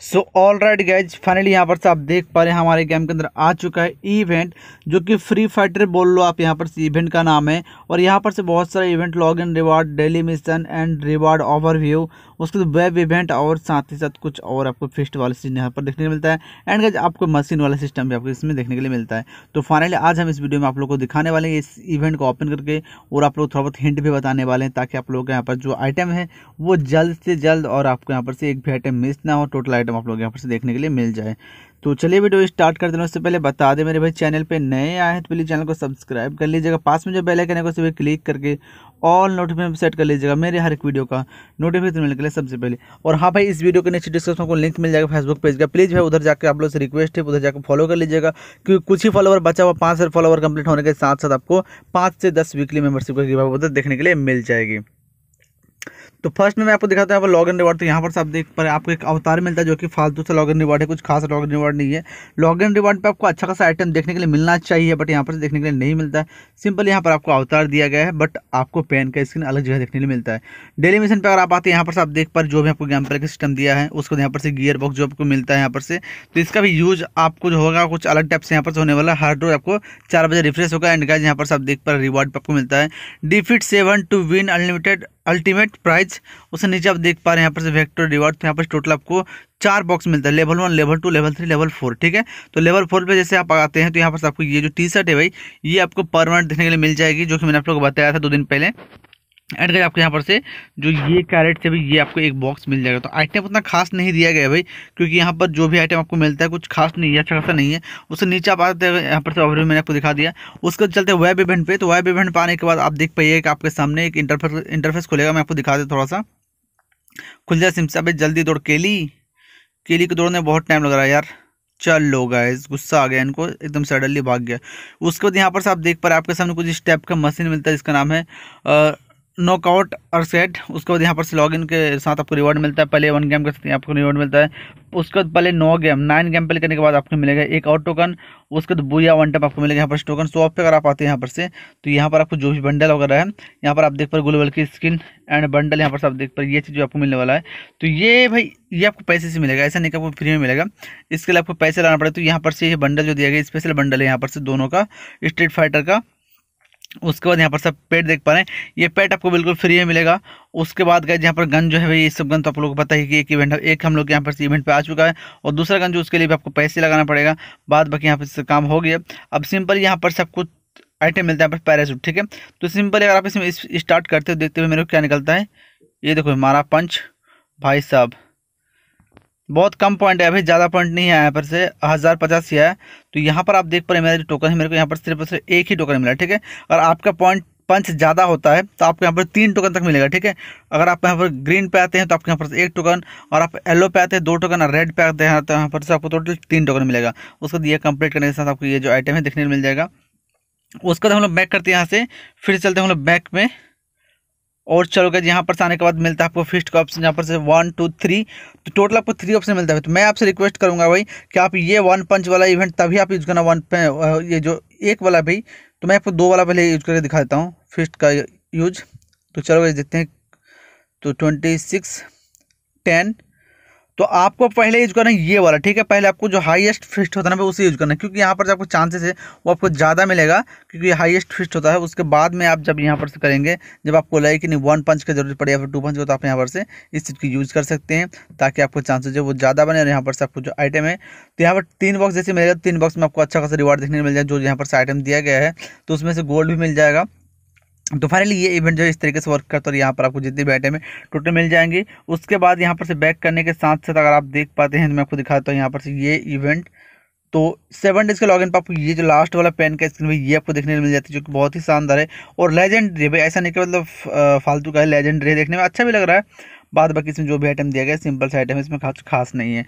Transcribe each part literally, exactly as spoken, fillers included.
So alright guys, finally यहाँ पर से आप देख पा रहे हैं हमारे गेम के अंदर आ चुका है इवेंट, जो कि फ्री फाइटर बोल लो आप, यहाँ पर से इवेंट का नाम है। और यहाँ पर से बहुत सारे event, log in reward, daily mission and reward overview, उसके बाद वेब इवेंट और साथ ही साथ कुछ और आपको फिस्ट वाला सीजन यहाँ पर देखने को मिलता है। एंड गाइज आपको मशीन वाला सिस्टम भी आपको इसमें देखने के लिए मिलता है। तो फाइनली आज हम इस वीडियो में आप लोग को दिखाने वाले हैं इस इवेंट को ओपन करके, और आप लोग थोड़ा बहुत हिंट भी बताने वाले हैं ताकि आप लोगों के यहाँ पर जो आइटम है वो जल्द से जल्द और आपको यहाँ पर से एक भी आइटम मिस ना हो, टोटल आइटम आप लोग यहाँ पर से देखने के लिए मिल जाए। तो चलिए वीडियो स्टार्ट करते हैं। उससे पहले बता दें मेरे भाई, चैनल पे नए आए हैं तो प्लीज़ चैनल को सब्सक्राइब कर लीजिएगा, पास में जो बेल आइकन है उसे भी क्लिक करके ऑल नोटिफिकेशन सेट कर लीजिएगा मेरे हर एक वीडियो का नोटिफिकेशन मिलने के लिए सबसे पहले। और हाँ भाई, इस वीडियो के नीचे डिस्क्रिप्शन को लिंक मिल जाएगा फेसबुक पेज का, प्लीज़ भाई उधर जाकर आप लोग से रिक्वेस्ट है उधर जाकर फॉलो कर लीजिएगा, क्योंकि कुछ ही फॉलोवर बचा हुआ, पाँच हज़ार फॉलोवर कंप्लीट होने के साथ साथ आपको पाँच से दस वीकली मेंबरशिप की उधर देखने के लिए मिल जाएगी। तो फर्स्ट में मैं आपको दिखाता हूँ यहाँ पर लॉग इन रिवार्ड। तो यहाँ पर आप देख पा रहे हैं आपको एक अवतार मिलता है जो कि फालतू से लॉग इन रिवार्ड है, कुछ खास लॉग इन रिवार्ड नहीं है। लॉग इन रिवार्ड पे आपको अच्छा खासा आइटम देखने के लिए मिलना चाहिए, बट यहाँ पर देखने के लिए नहीं मिलता है। सिंपल यहाँ पर आपको अवतार दिया गया है, बट आपको पेन का स्क्रीन अलग जगह देखने के लिए मिलता है। डेली मिशन पर अगर आप आते हैं यहाँ पर आप देख पा रहे जो भी आपको गेम प्ले का सिस्टम दिया है, उसको यहाँ पर से गियर बॉक्स जो आपको मिलता है यहाँ पर से, तो इसका भी यूज आपको जो होगा कुछ अलग टाइप से यहाँ पर होने वाला। हर रोज आपको चार बजे रिफ्रेश होगा। एंड गाइस यहाँ पर आप देख पा रहे रिवार्ड पर आपको मिलता है defeat seven to win unlimited ultimate prize. उससे नीचे आप देख पा रहे हैं यहाँ पर से वेक्टर रिवार्ड। तो यहाँ पर टोटल आपको चार बॉक्स मिलता है, level one, level two, level three, level four. ठीक है, तो लेवल फोर पे जैसे आप आते हैं तो यहाँ पर आपको ये जो टी शर्ट है भाई, ये आपको परमानेंट देखने के लिए मिल जाएगी, जो कि मैंने आप लोगों को बताया था दो दिन पहले। एंड गाइस आपको यहाँ पर से जो ये कैरेट से भी ये आपको एक बॉक्स मिल जाएगा। तो आइटम उतना खास नहीं दिया गया भाई, क्योंकि यहाँ पर जो भी आइटम आपको मिलता है कुछ खास नहीं है, अच्छा खासा नहीं है। उससे नीचे आप आते हैं यहाँ पर से ओवरव्यू मैंने आपको दिखा दिया। उसको चलते हैं वेब इवेंट पे। तो वेब इवेंट पे आने के बाद आप देख पाइए कि आपके सामने एक इंटरफेस इंटरफेस खुलेगा। मैं आपको दिखा दें, थोड़ा सा खुल जाए सिम से। अबे जल्दी दौड़ केली, केली को दौड़ने में बहुत टाइम लग रहा है यार। चलो गाइस, गुस्सा आ गया इनको, एकदम सडनली भाग गया। उसके बाद यहाँ पर से आप देख पा रहे आपके सामने कुछ इस टाइप का मशीन मिलता है, जिसका नाम है नॉकआउट और सेट। उसके बाद यहाँ पर से लॉगिन के साथ आपको रिवॉर्ड मिलता है। पहले वन गेम के साथ आपको रिवॉर्ड मिलता है, उसके बाद पहले नौ गेम नाइन गेम प्ले करने के बाद आपको मिलेगा एक और टोकन। उसके बाद बुया वन टाइप आपको मिलेगा यहाँ पर टोकन। सो पे अगर आप आते हैं यहाँ पर से तो यहाँ पर आपको जो भी बंडल वगैरह है यहाँ पर आप देख पर ग्लोबल की स्किन एंड बंडल यहाँ पर से आप देख पर ये चीज़ जो आपको मिलने वाला है, तो ये भाई ये आपको पैसे से मिलेगा, ऐसा नहीं कि आपको फ्री में मिलेगा, इसके लिए आपको पैसे लाना पड़ेगा। तो यहाँ पर से ये बंडल जो दिया गया स्पेशल बंडल है यहाँ पर से दोनों का, स्ट्रीट फाइटर का। उसके बाद यहाँ पर सब पेट देख पा रहे हैं, ये पेट आपको बिल्कुल फ्री में मिलेगा। उसके बाद गए यहाँ पर गन जो है भाई, ये सब गन तो आप लोगों को पता ही कि एक इवेंट है, एक हम लोग यहाँ पर से इवेंट पे आ चुका है, और दूसरा गन जो उसके लिए भी आपको पैसे लगाना पड़ेगा। बाद बाकी यहाँ पर से काम हो गया। अब सिंपल यहाँ पर सब कुछ आइटम मिलता है यहाँ पर पैराशूट। ठीक है, तो सिंपल अगर आप इसमें स्टार्ट करते हो, देखते हुए मेरे को क्या निकलता है, ये देखो हमारा पंच। भाई साहब बहुत कम पॉइंट है भाई, ज़्यादा पॉइंट नहीं है, यहाँ पर से हज़ार पचास ही है। तो यहाँ पर आप देख पा रहे हैं मेरा जो टोकन है, मेरे को यहाँ पर सिर्फ सिर्फ एक ही टोकन मिला। ठीक है, और आपका पॉइंट पंच ज़्यादा होता है तो आपको यहाँ पर तीन टोकन तक मिलेगा। ठीक है, अगर आप यहाँ पर ग्रीन पे आते हैं तो आपको यहाँ पर एक टोकन, और आप येलो पे आते हैं दो टोकन, और रेड पे आते हैं तो यहाँ पर से आपको टोटल तीन टोकन मिलेगा। उसके बाद ये कंप्लीट करने के साथ आपको ये जो आइटम है देखने को मिल जाएगा। उसके बाद हम लोग बैक करते हैं यहाँ से, फिर चलते हैं हम लोग बैक में। और चलोगे यहाँ पर से आने के बाद मिलता है आपको फिस्ट का ऑप्शन, यहाँ पर से वन टू थ्री, तो टोटल आपको थ्री ऑप्शन मिलता है। तो मैं आपसे रिक्वेस्ट करूँगा भाई कि आप ये वन पंच वाला इवेंट तभी आप यूज़ करना, वन ये जो एक वाला भाई, तो मैं आपको दो वाला पहले यूज करके दिखा देता हूँ फिस्ट का यूज। तो चलो देखते हैं, तो ट्वेंटी सिक्स टेन, तो आपको पहले यूज करना है ये वाला। ठीक है, पहले आपको जो हाईएस्ट फिस्ट होता है ना उसे यूज करना है, क्योंकि यहाँ पर जो आपको चांसेस है वो आपको ज़्यादा मिलेगा, क्योंकि हाईएस्ट फिस्ट होता है। उसके बाद में आप जब यहाँ पर से करेंगे, जब आपको लगे कि नहीं वन पंच की जरूरत पड़े या फिर टू पंच हो, तो आप यहाँ पर से इस चीज़ की यूज़ कर सकते हैं, ताकि आपको चांसेज है वो ज़्यादा बने। और यहाँ पर से आपको जो आइटम है, तो यहाँ पर तीन बॉक्स जैसे मिलेगा, तीन बॉक्स में आपको अच्छा खासा रिवार्ड देखने को मिल जाएगा, जो यहाँ पर से आइटम दिया गया है, तो उसमें से गोल्ड भी मिल जाएगा। तो फाइनली ये इवेंट जो इस तरीके से वर्क करता है, और यहाँ पर आपको जितने भी आइटम है टोटल मिल जाएंगे। उसके बाद यहाँ पर से बैक करने के साथ साथ अगर आप देख पाते हैं तो मैं आपको दिखाता हूँ यहाँ पर से ये इवेंट। तो सेवन डेज के लॉगिन पर आपको ये जो लास्ट वाला पेन का स्क्रीन भी ये आपको देखने को मिल जाती है, जो कि बहुत ही शानदार है और लेजेंडरी भाई, ऐसा नहीं कि मतलब फालतू का है, लेजेंडरी देखने में अच्छा भी लग रहा है। बाद बाकी इसमें जो भी आइटम दिया गया सिंपल सा आइटम है, इसमें खास खास नहीं है।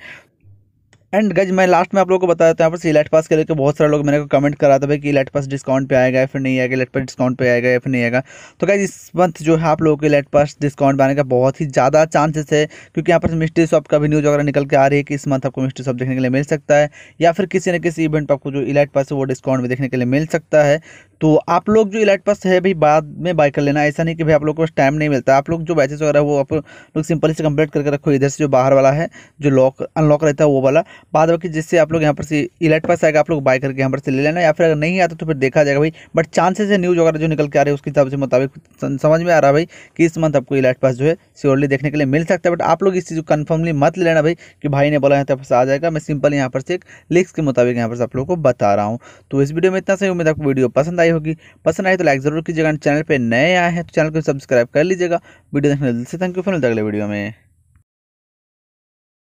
एंड गाइस मैं लास्ट में आप लोगों को बता देता हूँ यहाँ पर इलाइट पास के लेकर बहुत सारे लोग मेरे को कमेंट करा था भाई कि इलाइट पास डिस्काउंट पे आएगा या फिर नहीं आएगा, इलाइट पास डिस्काउंट पे आएगा या फिर नहीं आएगा। तो गाइस इस मंथ जो है आप लोगों को इलाइट पास डिस्काउंट आने का बहुत ही ज़्यादा चांसेस है, क्योंकि यहाँ पर मिस्ट्री शॉप का भी न्यूज़ वगैरह निकल के आ रही है कि इस मंथ आपको मिस्ट्री शॉप देखने के लिए मिल सकता है या फिर किसी न किसी इवेंट पर आपको जो इलाइट पास है वो डिस्काउंट में देखने के लिए मिल सकता है। तो आप लोग जो इलाइट पास है भाई बाद में बाय कर लेना, ऐसा नहीं कि भाई आप लोग को टाइम नहीं मिलता। आप लोग जो बैचेस वगैरह वो आप लोग सिंपली से कंप्लीट करके रखो, इधर से जो बाहर वाला है जो लॉक अनलॉक रहता है वो वाला, बाद बाकी जिससे आप लोग यहाँ पर से इलाइट पास आएगा आप लोग बाय करके यहाँ पर से ले लेना, या फिर अगर नहीं आता तो फिर देखा जाएगा भाई। बट चांसेस है न्यूज़ वगैरह जो निकल के आ रही है उसके हिसाब से मुताबिक समझ में आ रहा है भाई कि इस मंथ आपको इलाइट पास जो है श्योरली देखने के लिए मिल सकता है। बट आप लोग इस चीज़ को कन्फर्मली मत लेना भाई कि भाई ने बोला यहाँ तक आ जाएगा, मैं सिंपल यहाँ पर से एक लिस्ट के मुताबिक यहाँ पर से आप लोगों को बता रहा हूँ। तो इस वीडियो में इतना सही, उम्मीद आपको वीडियो पसंद आई होगी, पसंद आई तो लाइक जरूर कीजिएगा, चैनल पर नए आए हैं तो चैनल को सब्सक्राइब कर लीजिएगा। वीडियो देखने दिल से थैंक यू, फिर मिलते हैं अगले वीडियो में।